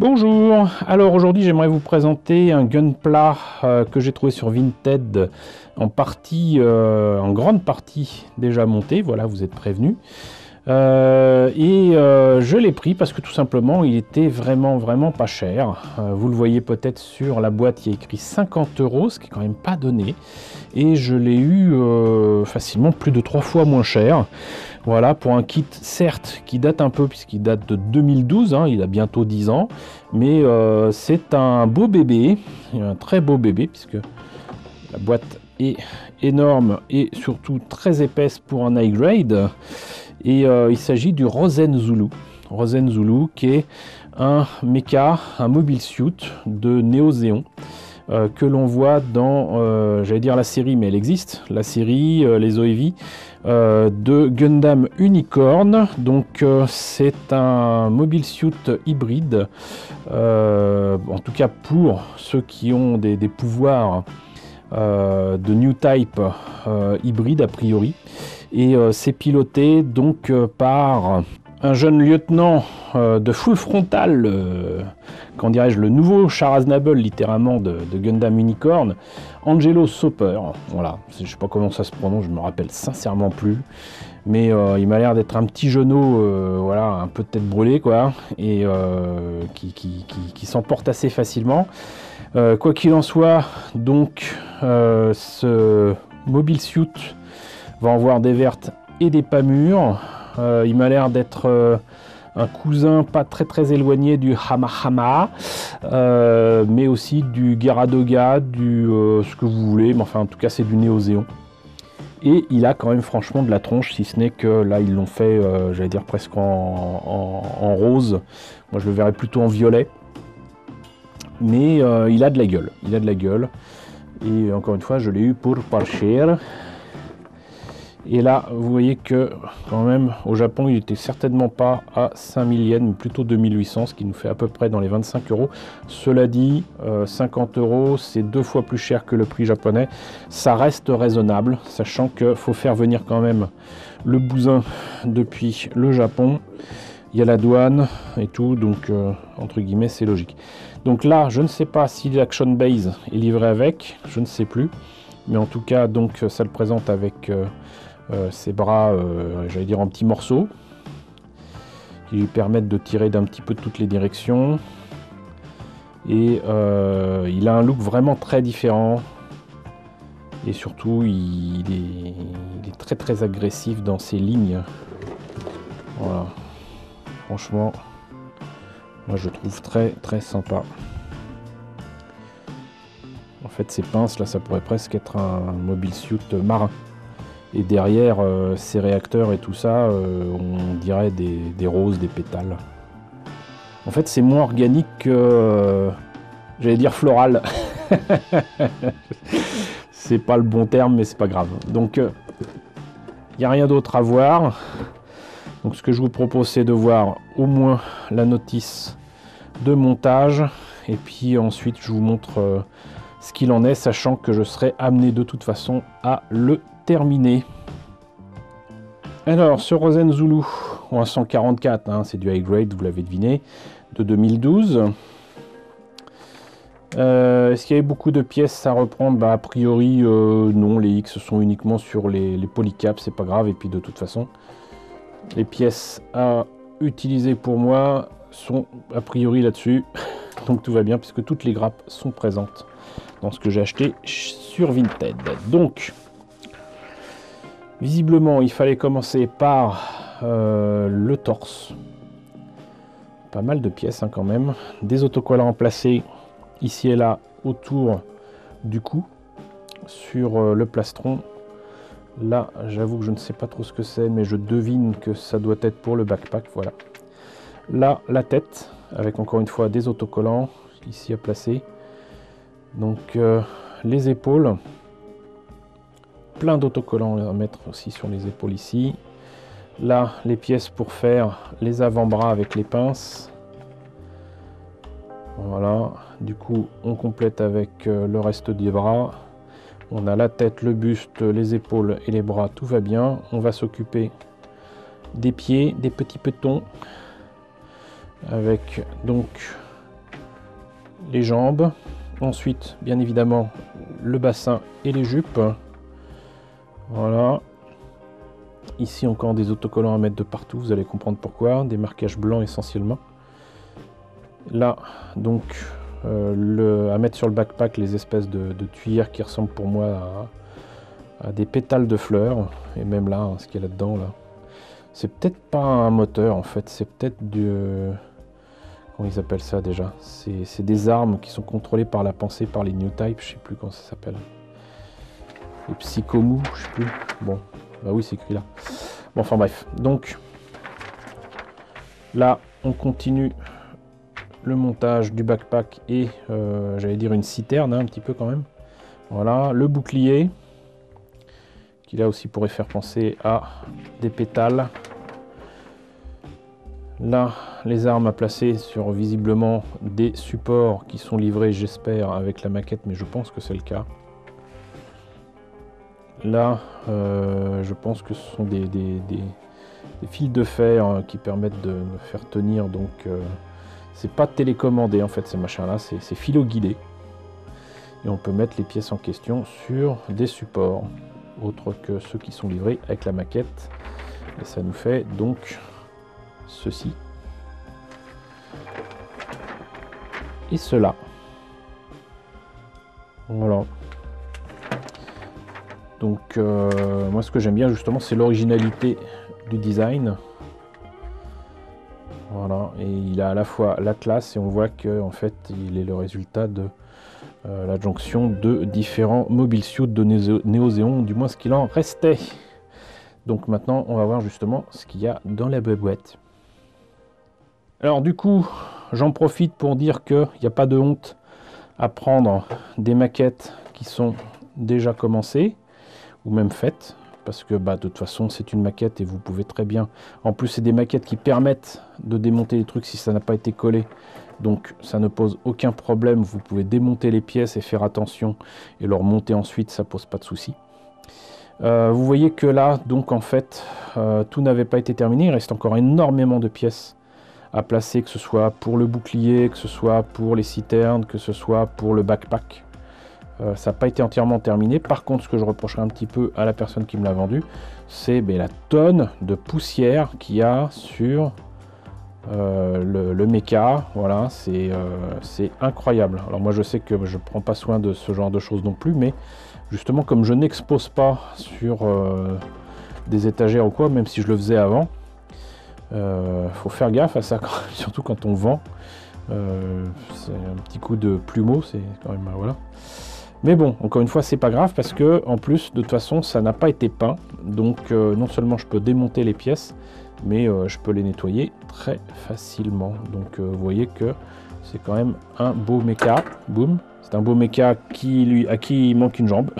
Bonjour, alors aujourd'hui j'aimerais vous présenter un Gunpla que j'ai trouvé sur Vinted en grande partie déjà monté, voilà vous êtes prévenus. Je l'ai pris parce que tout simplement il était vraiment pas cher. Vous le voyez peut-être sur la boîte, il y a écrit 50 €, ce qui est quand même pas donné. Et je l'ai eu facilement plus de 3 fois moins cher. Voilà, pour un kit, certes, qui date un peu, puisqu'il date de 2012, hein, il a bientôt 10 ans, mais c'est un beau bébé, un très beau bébé, puisque la boîte est énorme et surtout très épaisse pour un high grade, et il s'agit du Rozen Zulu. Rozen Zulu, qui est un mecha, un mobile suit de Néo Zeon, que l'on voit dans, j'allais dire la série, mais elle existe, la série, les OEV, de Gundam Unicorn. Donc c'est un mobile suit hybride, en tout cas pour ceux qui ont des pouvoirs de New Type hybride a priori. Et c'est piloté donc par un jeune lieutenant de Full Frontal, qu'en dirais-je, le nouveau Charaznable littéralement de Gundam Unicorn, Angelo Soper. Voilà, je sais pas comment ça se prononce, je me rappelle sincèrement plus, mais il m'a l'air d'être un petit genou, voilà, un peu de tête brûlée quoi, et qui s'emporte assez facilement. Quoi qu'il en soit, donc ce mobile suit va en voir des vertes et des pas mûres. Il m'a l'air d'être un cousin pas très éloigné du Hamahama, mais aussi du Garadoga, du ce que vous voulez, mais enfin en tout cas c'est du Néo Zeon. Et il a quand même franchement de la tronche, si ce n'est que là ils l'ont fait, j'allais dire presque en rose, moi je le verrais plutôt en violet, mais il a de la gueule, il a de la gueule, et encore une fois je l'ai eu pour pas cher. Et là, vous voyez que, quand même, au Japon, il n'était certainement pas à 5 000 yens, mais plutôt 2800, ce qui nous fait à peu près dans les 25 €. Cela dit, 50 €, c'est 2 fois plus cher que le prix japonais. Ça reste raisonnable, sachant qu'il faut faire venir quand même le bousin depuis le Japon. Il y a la douane et tout, donc entre guillemets, c'est logique. Donc là, je ne sais pas si l'Action Base est livré avec, je ne sais plus. Mais en tout cas, donc, ça le présente avec... ses bras, j'allais dire en petits morceaux, qui lui permettent de tirer d'un petit peu de toutes les directions. Et il a un look vraiment très différent. Et surtout, il est très agressif dans ses lignes. Voilà. Franchement, moi je le trouve très sympa. En fait, ces pinces là, ça pourrait presque être un mobile suit marin. Et derrière ces réacteurs et tout ça, on dirait des roses, des pétales. En fait, c'est moins organique que, j'allais dire floral. C'est pas le bon terme, mais c'est pas grave. Donc, il n'y a rien d'autre à voir. Donc, ce que je vous propose, c'est de voir au moins la notice de montage. Et puis ensuite, je vous montre ce qu'il en est, sachant que je serai amené de toute façon à le terminé. Alors, ce Rozen Zulu, en 144, hein, c'est du high grade, vous l'avez deviné, de 2012. Est-ce qu'il y avait beaucoup de pièces à reprendre? Bah, a priori, non, les X sont uniquement sur les polycaps, c'est pas grave, et puis de toute façon, les pièces à utiliser pour moi sont a priori là-dessus, donc tout va bien, puisque toutes les grappes sont présentes dans ce que j'ai acheté sur Vinted. Donc, visiblement, il fallait commencer par le torse. Pas mal de pièces hein, quand même. Des autocollants placés ici et là autour du cou sur le plastron. Là, j'avoue que je ne sais pas trop ce que c'est, mais je devine que ça doit être pour le backpack. Voilà. Là, la tête avec encore une fois des autocollants ici à placer. Donc les épaules. Plein d'autocollants à mettre aussi sur les épaules ici. Là, les pièces pour faire les avant-bras avec les pinces. Voilà. Du coup, on complète avec le reste des bras. On a la tête, le buste, les épaules et les bras. Tout va bien. On va s'occuper des pieds, des petits petons. Avec donc les jambes, ensuite bien évidemment le bassin et les jupes. Voilà, ici encore des autocollants à mettre de partout, vous allez comprendre pourquoi, des marquages blancs essentiellement. Là donc à mettre sur le backpack les espèces de tuyères qui ressemblent pour moi à des pétales de fleurs, et même là hein, ce qu'il y a là-dedans là. C'est peut-être pas un moteur en fait, c'est peut-être du... Comment ils appellent ça déjà? C'est des armes qui sont contrôlées par la pensée, par les New Type, je sais plus comment ça s'appelle. Les psychomou, je sais plus. Bon, bah oui c'est écrit là. Bon enfin bref, donc là on continue le montage du backpack et j'allais dire une citerne hein, un petit peu quand même. Voilà, le bouclier, qui là aussi pourrait faire penser à des pétales. Là, les armes à placer sur visiblement des supports qui sont livrés, j'espère, avec la maquette, mais je pense que c'est le cas. Là, je pense que ce sont des fils de fer hein, qui permettent de faire tenir. Donc, c'est pas télécommandé en fait, ces machins-là, c'est philo-guidé. Et on peut mettre les pièces en question sur des supports, autres que ceux qui sont livrés avec la maquette. Et ça nous fait donc... ceci et cela. Voilà, donc moi ce que j'aime bien justement c'est l'originalité du design. Voilà, et il a à la fois la classe et on voit que en fait il est le résultat de la jonction de différents mobile suits de Néo Zeon, du moins ce qu'il en restait. Donc maintenant on va voir justement ce qu'il y a dans la boîte. Alors du coup, j'en profite pour dire qu'il n'y a pas de honte à prendre des maquettes qui sont déjà commencées ou même faites, parce que bah, de toute façon c'est une maquette et vous pouvez très bien... En plus c'est des maquettes qui permettent de démonter les trucs si ça n'a pas été collé, donc ça ne pose aucun problème, vous pouvez démonter les pièces et faire attention et leur monter ensuite, ça pose pas de souci. Vous voyez que là, donc en fait, tout n'avait pas été terminé, il reste encore énormément de pièces à placer, que ce soit pour le bouclier, que ce soit pour les citernes, que ce soit pour le backpack. Ça n'a pas été entièrement terminé. Par contre, ce que je reprocherai un petit peu à la personne qui me l'a vendu, c'est ben, la tonne de poussière qu'il y a sur le méca. Voilà, c'est incroyable. Alors moi, je sais que je ne prends pas soin de ce genre de choses non plus, mais justement, comme je n'expose pas sur des étagères ou quoi, même si je le faisais avant, faut faire gaffe à ça, quand même, surtout quand on vend. C'est un petit coup de plumeau, c'est quand même voilà. Mais bon, encore une fois, c'est pas grave parce que en plus, de toute façon, ça n'a pas été peint. Donc, non seulement je peux démonter les pièces, mais je peux les nettoyer très facilement. Donc, vous voyez que c'est quand même un beau méca. Boum. C'est un beau méca qui lui, à qui il manque une jambe.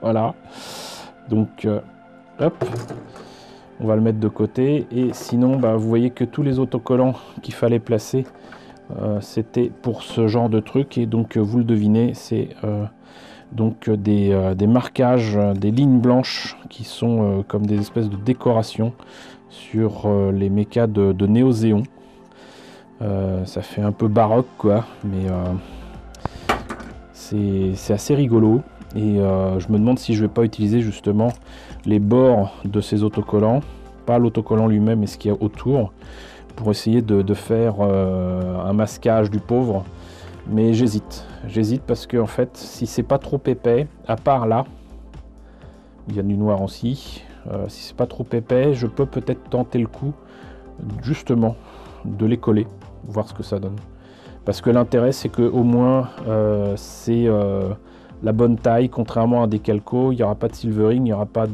Voilà. Donc, hop. On va le mettre de côté. Et sinon, bah, vous voyez que tous les autocollants qu'il fallait placer, c'était pour ce genre de truc. Et donc, vous le devinez, c'est donc des marquages, des lignes blanches qui sont comme des espèces de décorations sur les mécas de Néo Zeon. Ça fait un peu baroque, quoi. Mais... c'est assez rigolo et je me demande si je vais pas utiliser justement les bords de ces autocollants, pas l'autocollant lui-même mais ce qu'il y a autour, pour essayer de faire un masquage du pauvre. Mais j'hésite parce que en fait si c'est pas trop épais, à part là il y a du noir aussi, si c'est pas trop épais je peux peut-être tenter le coup justement de les coller, voir ce que ça donne. Parce que l'intérêt, c'est que au moins, c'est la bonne taille. Contrairement à un décalco, il n'y aura pas de silvering, il n'y aura pas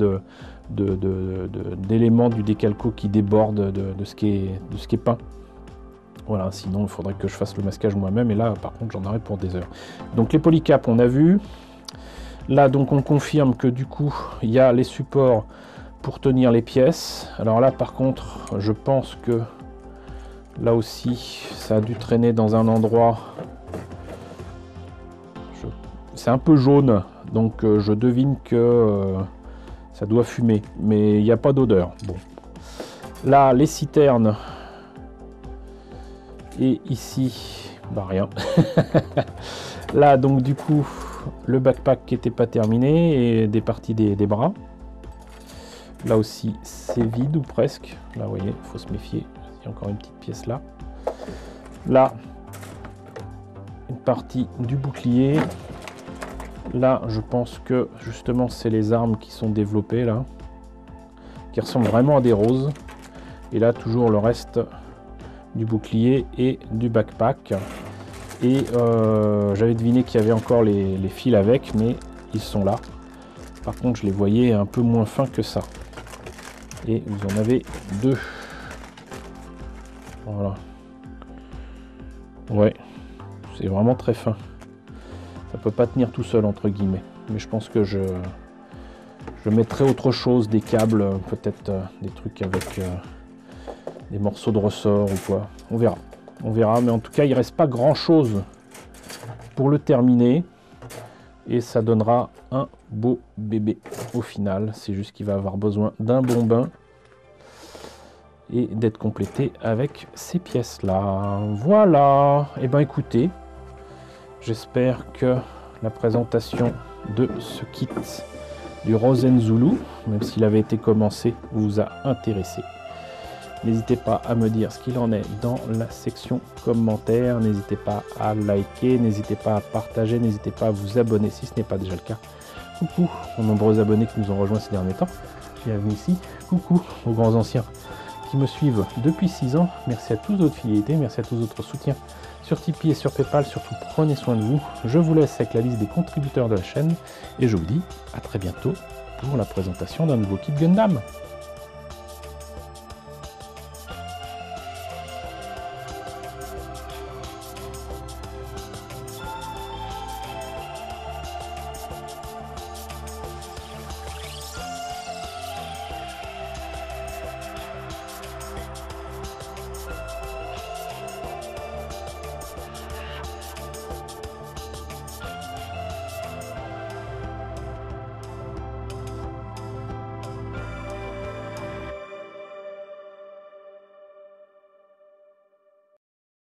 d'éléments du décalco qui débordent de ce qui est peint. Voilà, sinon, il faudrait que je fasse le masquage moi-même. Et là, par contre, j'en aurai pour des heures. Donc, les polycaps, on a vu. Là, donc, on confirme que du coup, il y a les supports pour tenir les pièces. Alors là, par contre, je pense que... Là aussi, ça a dû traîner dans un endroit. C'est un peu jaune, donc je devine que ça doit fumer, mais il n'y a pas d'odeur. Bon. Là, les citernes. Et ici, Bah rien. Là donc du coup le backpack qui n'était pas terminé et des parties des bras. Là aussi c'est vide ou presque. Là vous voyez, faut se méfier. Il y a encore une petite pièce là. Là une partie du bouclier. Là je pense que justement c'est les armes qui sont développées là, qui ressemblent vraiment à des roses. Et là toujours le reste du bouclier et du backpack. Et j'avais deviné qu'il y avait encore les fils avec, mais ils sont là. Par contre je les voyais un peu moins fins que ça. Et vous en avez deux. Voilà. Ouais, c'est vraiment très fin. Ça peut pas tenir tout seul entre guillemets. Mais je pense que je mettrai autre chose, des câbles, peut-être des trucs avec des morceaux de ressort ou quoi. On verra. On verra, mais en tout cas, il reste pas grand-chose pour le terminer. Et ça donnera un beau bébé au final. C'est juste qu'il va avoir besoin d'un bon bain et d'être complété avec ces pièces-là. Voilà. Et ben écoutez, j'espère que la présentation de ce kit du Rozen Zulu, même s'il avait été commencé, vous a intéressé. N'hésitez pas à me dire ce qu'il en est dans la section commentaires. N'hésitez pas à liker, n'hésitez pas à partager, n'hésitez pas à vous abonner si ce n'est pas déjà le cas. Coucou aux nombreux abonnés qui nous ont rejoints ces derniers temps. Bienvenue ici. Coucou aux grands anciens qui me suivent depuis 6 ans. Merci à tous votre fidélité, merci à tous votre soutien sur Tipeee et sur Paypal. Surtout, prenez soin de vous. Je vous laisse avec la liste des contributeurs de la chaîne et je vous dis à très bientôt pour la présentation d'un nouveau kit Gundam.